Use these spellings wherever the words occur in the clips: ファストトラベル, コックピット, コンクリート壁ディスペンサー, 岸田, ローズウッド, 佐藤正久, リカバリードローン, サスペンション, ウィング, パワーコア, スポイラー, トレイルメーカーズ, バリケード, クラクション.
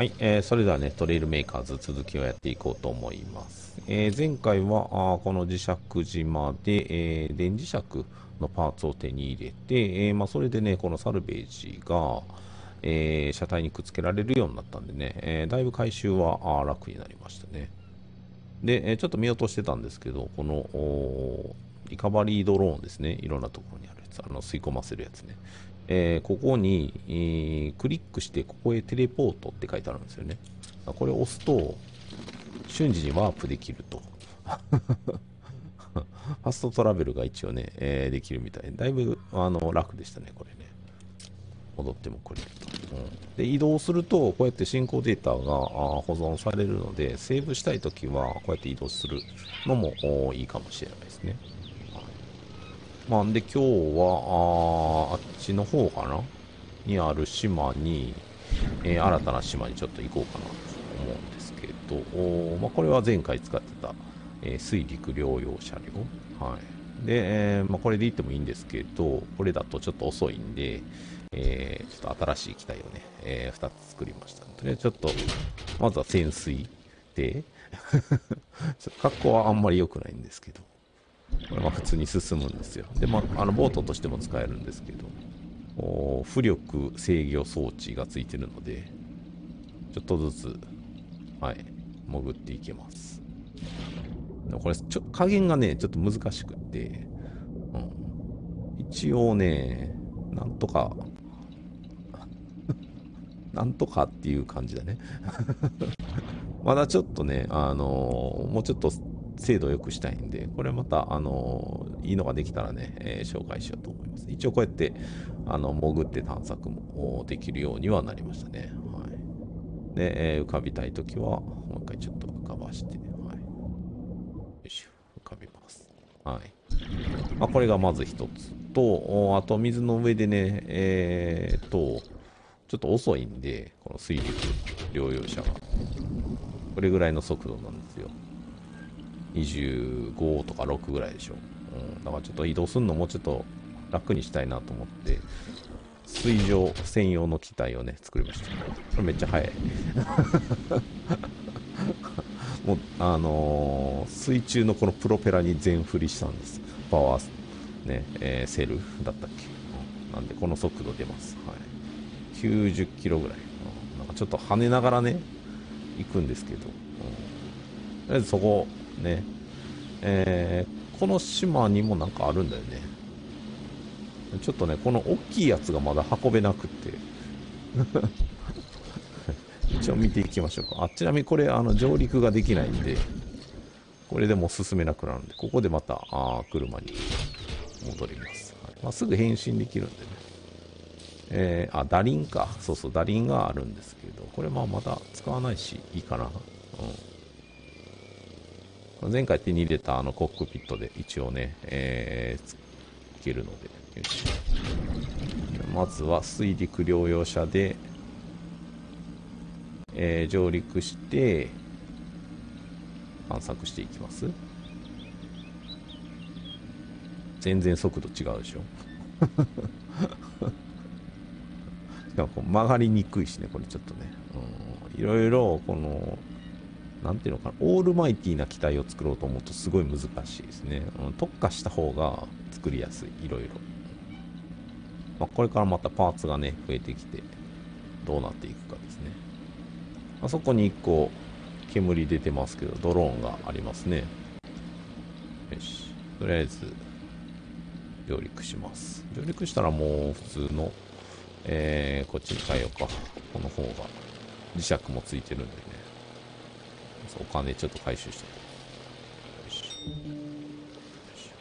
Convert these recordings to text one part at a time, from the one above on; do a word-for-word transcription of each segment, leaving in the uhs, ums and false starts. はい、えー、それではね、トレイルメーカーズ続きをやっていこうと思います。えー、前回はあこの磁石島で、えー、電磁石のパーツを手に入れて、えーまあ、それでね、このサルベージが、えー、車体にくっつけられるようになったんでね、えー、だいぶ回収は楽になりましたね。で、ちょっと見落としてたんですけど、このリカバリードローンですね、いろんなところにあるやつ、あの吸い込ませるやつね。えー、ここに、えー、クリックしてここへテレポートって書いてあるんですよね。これを押すと瞬時にワープできるとファストトラベルが一応ね、えー、できるみたいでだいぶあの楽でしたね。これね戻ってもくれると、うん、で移動するとこうやって進行データが保存されるのでセーブしたいときはこうやって移動するのもいいかもしれないですね。まあ、で今日は あ, あっちの方かなにある島に、えー、新たな島にちょっと行こうかなと思うんですけど、まあ、これは前回使ってた、えー、水陸両用車両、はい、で、えーまあ、これで行ってもいいんですけどこれだとちょっと遅いんで、えー、ちょっと新しい機体をね、えー、ふたつ作りました。とりあえずちょっとまずは潜水艇格好はあんまり良くないんですけどこれは普通に進むんですよ。で、まあ、あのボートとしても使えるんですけど、浮力制御装置がついてるので、ちょっとずつ、はい、潜っていけます。これ、ちょ加減がね、ちょっと難しくって、うん、一応ね、なんとか、なんとかっていう感じだね。まだちょっとね、あのー、もうちょっと、精度を良くしたいんで、これまた、あのー、いいのができたらね、えー、紹介しようと思います。一応こうやって、あの、潜って探索もできるようにはなりましたね。はい。で、えー、浮かびたいときは、もう一回ちょっと浮かばして、はい。よいしょ、浮かびます。はい。まあ、これがまず一つと、あと水の上でね、えー、っと、ちょっと遅いんで、この水陸両用車が。これぐらいの速度なんですよ。にじゅうごとかろくぐらいでしょ、うん、だからちょっと移動するのもちょっと楽にしたいなと思って水上専用の機体をね作りました。これめっちゃ速いもうあのー、水中のこのプロペラに全振りしたんです。パワーね、えー、セルだったっけなんでこの速度出ます、はい、きゅうじゅっキロぐらい、うん、なんかちょっと跳ねながらね行くんですけど、うん、とりあえずそこねえー、この島にもなんかあるんだよね。ちょっとねこの大きいやつがまだ運べなくて一応見ていきましょうか。あちなみにこれあの上陸ができないんでこれでもう進めなくなるんでここでまたあ車に戻ります、はいまあ、すぐ変身できるんでね、えー、あダリンかそうそうダリンがあるんですけどこれまあまだ使わないしいいかな、うん前回手に入れたあのコックピットで一応ね、えー、つけるのでよしまずは水陸両用車で、えー、上陸して探索していきます。全然速度違うでしょしかもこう曲がりにくいしねこれちょっとね、うん、いろいろこのなんていうのかなオールマイティーな機体を作ろうと思うとすごい難しいですね、うん、特化した方が作りやすいいろいろ、まあ、これからまたパーツがね増えてきてどうなっていくかですね。あそこにいっこ煙出てますけどドローンがありますね。よしとりあえず上陸します。上陸したらもう普通の、えー、こっちに変えようか。この方が磁石もついてるんでねお金ちょっと回収して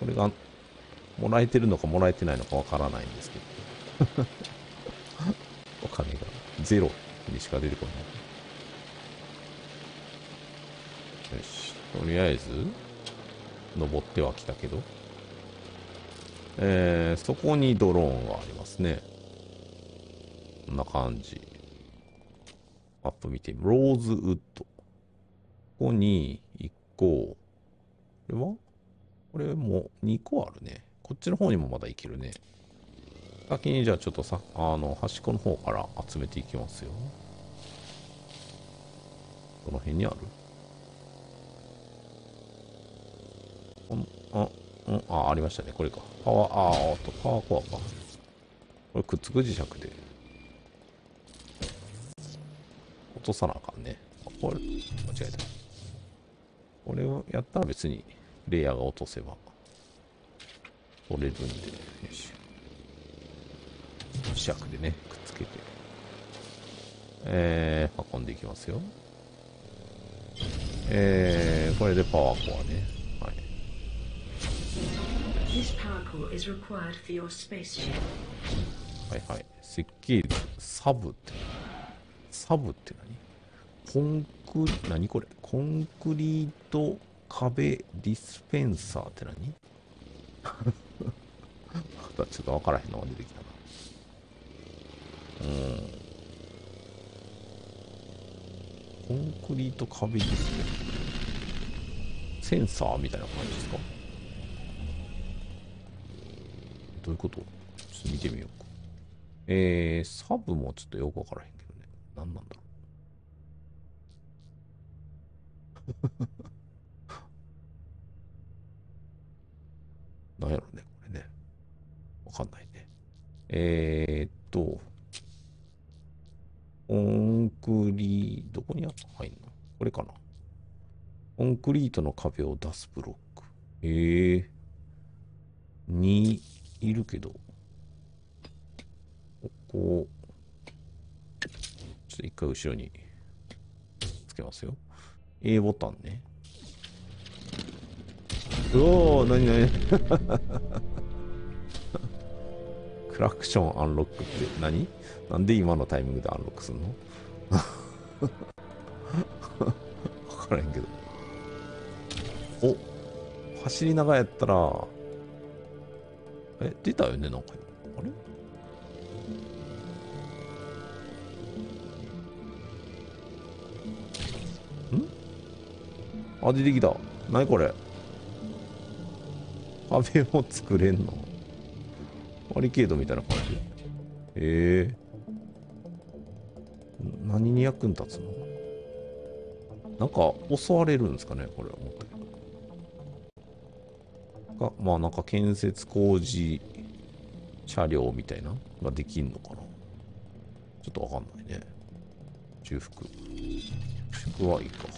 これがもらえてるのかもらえてないのかわからないんですけどお金がゼロにしか出てこない。よしとりあえず登ってはきたけど、えー、そこにドローンがありますね。こんな感じマップ見てローズウッドここにいっこ。これはこれもにこあるね。こっちの方にもまだいけるね。先にじゃあちょっとさ、あの、端っこの方から集めていきますよ。この辺にある。あ、あ、ありましたね。これか。パワー、あーっと、パワーコアか。これくっつく磁石で。落とさなあかんね。あ、これ、間違えた。これをやったら別に、レイヤーが落とせば、取れるんで。よし。磁石でね、くっつけて。えー、運んでいきますよ。えー、これでパワーコアね。はい。はいはい。設計図、サブって。サブって何？コンク、何これ？コンクリート壁ディスペンサーって何？またちょっと分からへんのが出てきたな。うん。コンクリート壁ディスペンサー。センサーみたいな感じですか？どういうこと？ちょっと見てみようか。えー、サブもちょっとよく分からへん。何なんだろう。何やろね、これね。わかんないね。えー、っと、コンクリート、どこに入んの？これかな。コンクリートの壁を出すブロック。ええー。にいるけど、ここ、ちょっと一回後ろにつけますよ。A ボタンね。おー、なになにクラクションアンロックって何？なんで今のタイミングでアンロックすんの？分からへんけど。お、走りながらやったら、え、出たよね、なんか。あれ？あ、出てきた。何これ。壁も作れんの？バリケードみたいな感じ。ええー。何に役に立つの？なんか襲われるんですかね、これは思ったけど。が、まあなんか建設工事車両みたいなができんのかな。ちょっとわかんないね。重複。重複はいいか。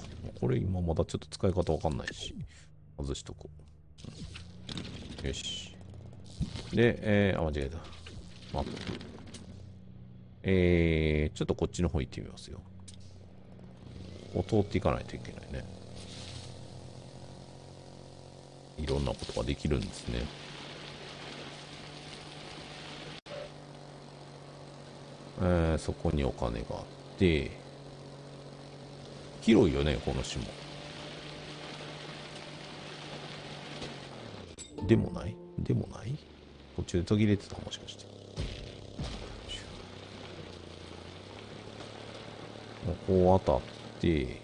これ今まだちょっと使い方わかんないし、外しとこう。うん、よし。で、えー、あ、間違えた。マップ。えー、ちょっとこっちの方行ってみますよ。こう通っていかないといけないね。いろんなことができるんですね。えー、そこにお金があって、広いよね、この島。でもない？でもない？途中で途切れてた、もしかして。ここ当たって、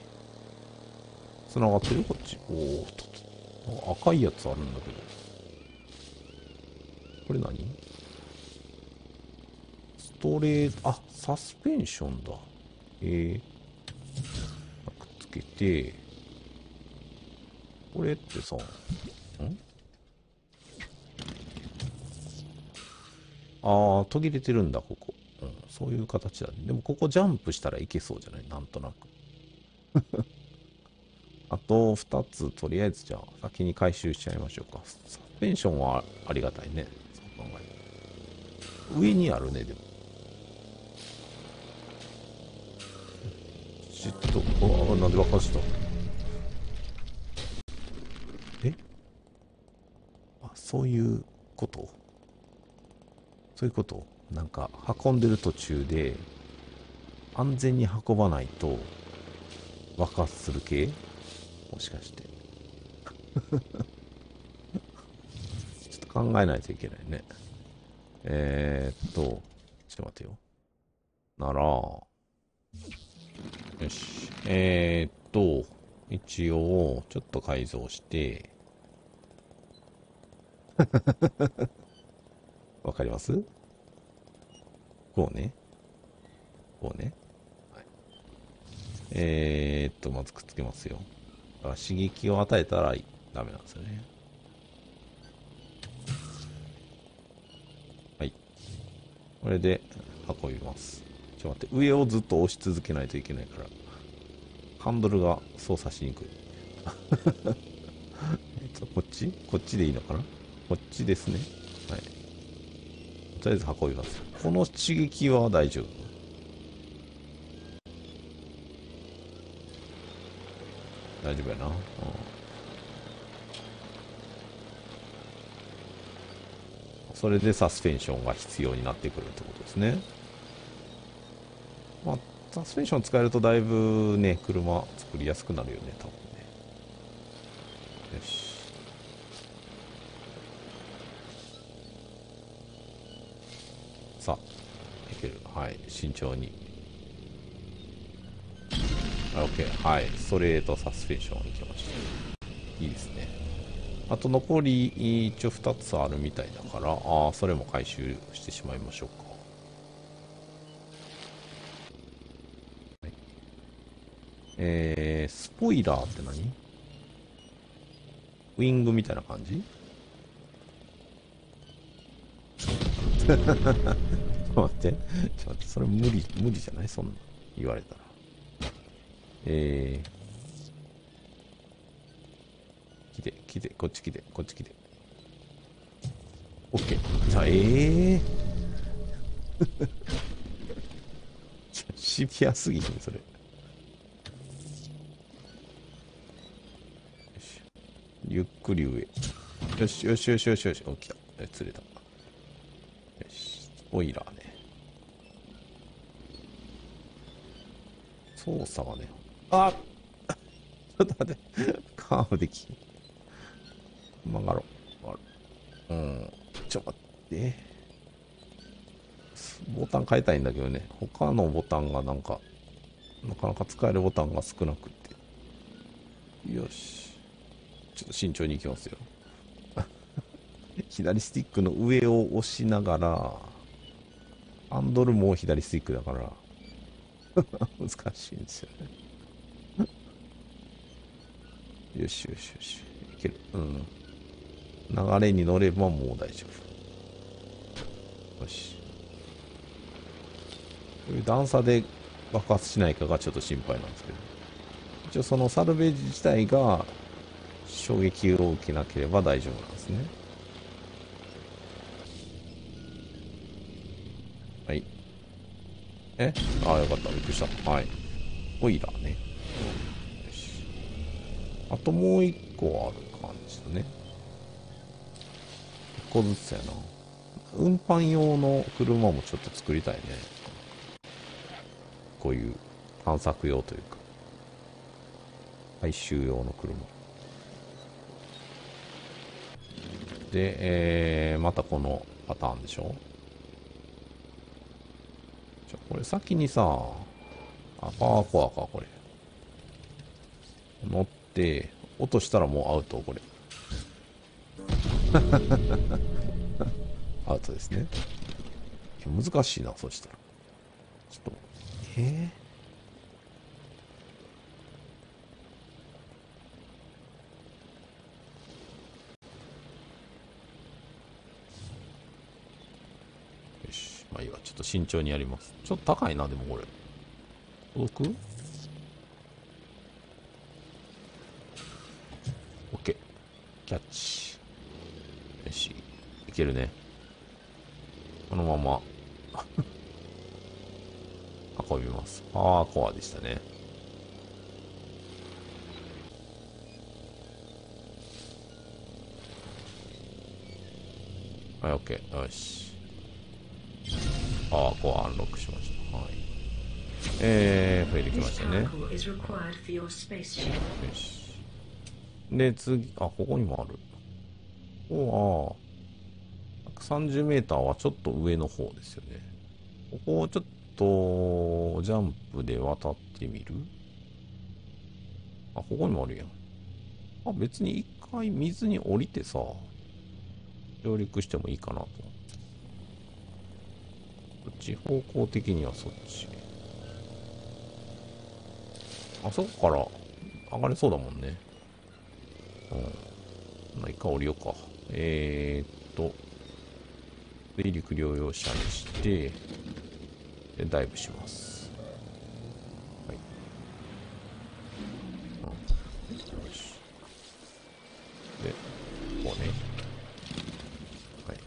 繋がってる？こっち。おーっと。なんか赤いやつあるんだけど。これ何？ストレート、あ、サスペンションだ。えー。つけて、これってさ、ん？ああ、途切れてるんだ、ここ。うん、そういう形だね。でも、ここジャンプしたらいけそうじゃない？なんとなく。あと、ふたつ、とりあえず、じゃあ、先に回収しちゃいましょうか。サスペンションはありがたいね。そう考える。上にあるね、でも。ちょっと、あ、なんで爆発した？え？あ、そういうこと？そういうこと？なんか、運んでる途中で、安全に運ばないと、爆発する系？もしかして。ちょっと考えないといけないね。えーっと、ちょっと待てよ。なら、よし。えー、っと、一応、ちょっと改造して。わかります？こうね。こうね。はい。えー、っと、まずくっつけますよ。だから刺激を与えたらダメなんですよね。はい。これで運びます。ちょっと待って、上をずっと押し続けないといけないから、ハンドルが操作しにくい。こっちこっちでいいのかな、こっちですね。はい。とりあえず運びます。この刺激は大丈夫。大丈夫やな、うん。それでサスペンションが必要になってくるってことですね。まあ、サスペンション使えるとだいぶね、車作りやすくなるよね、多分ね。よし。さあ、いける。はい、慎重に。OK、はい、ストレートサスペンションいきました。いいですね。あと残り一応ふたつあるみたいだから、ああ、それも回収してしまいましょうか。はい、えー、スポイラーって何？ウィングみたいな感じ？ちょっと待って、ちょっと待って、それ無理、無理じゃない？そんな言われたら。えー、来て、来て、こっち来て、こっち来て。OK。じゃあ、えー、シビアすぎん、それ。よし。ゆっくり上。よし、よし、よし、よし、よし。お、来た。釣れた。よし。オイラーね。操作がね。あ、ちょっと待って。カーブできん。曲がろう。曲がろう。うん。ちょっと待って。ボタン変えたいんだけどね。他のボタンがなんか、なかなか使えるボタンが少なくて。よし。ちょっと慎重に行きますよ。左スティックの上を押しながら、ハンドルも左スティックだから、難しいんですよね。よしよしよし。いける。うん。流れに乗ればもう大丈夫。よし。こういう段差で爆発しないかがちょっと心配なんですけど。一応そのサルベージ自体が衝撃を受けなければ大丈夫なんですね。はい。え、ああ、よかった。びっくりした。はい。オイラーね。よし。あともう一個ある感じだね。一個ずつやな。運搬用の車もちょっと作りたいね。こういう探索用というか、回収用の車。で、えー、またこのパターンでしょ。これ先にさ、あ、パワーコアか、これ。乗って、落としたらもうアウト、これ。アウトですね。難しいな、そしたら。ちょっと、えー、よし。まあいいわ、ちょっと慎重にやります。ちょっと高いな、でもこれ。届く？ OK。キャッチ。よし。いけるね。このまま。運びます。あー、コアでしたね。はい、OK。よし。ああ、こうアンロックしました。はい。えー、増えてきましたね。よし。で、次、あ、ここにもある。おあ、ひゃくさんじゅうメーターはちょっと上の方ですよね。ここをちょっと、ジャンプで渡ってみる？あ、ここにもあるやん。あ、別に一回水に降りてさ、上陸してもいいかなと。こっち、方向的にはそっち。あそこから上がれそうだもんね。うん。まあ、一回降りようか。えーっと。で、陸両用車にして、で、ダイブします。はい。うん。よし。で、こうね。はい。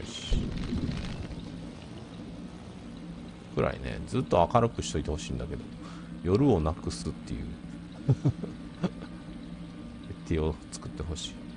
よし。くらいね、ずっと明るくしといてほしいんだけど、夜をなくすっていう。徹底を作ってほしい。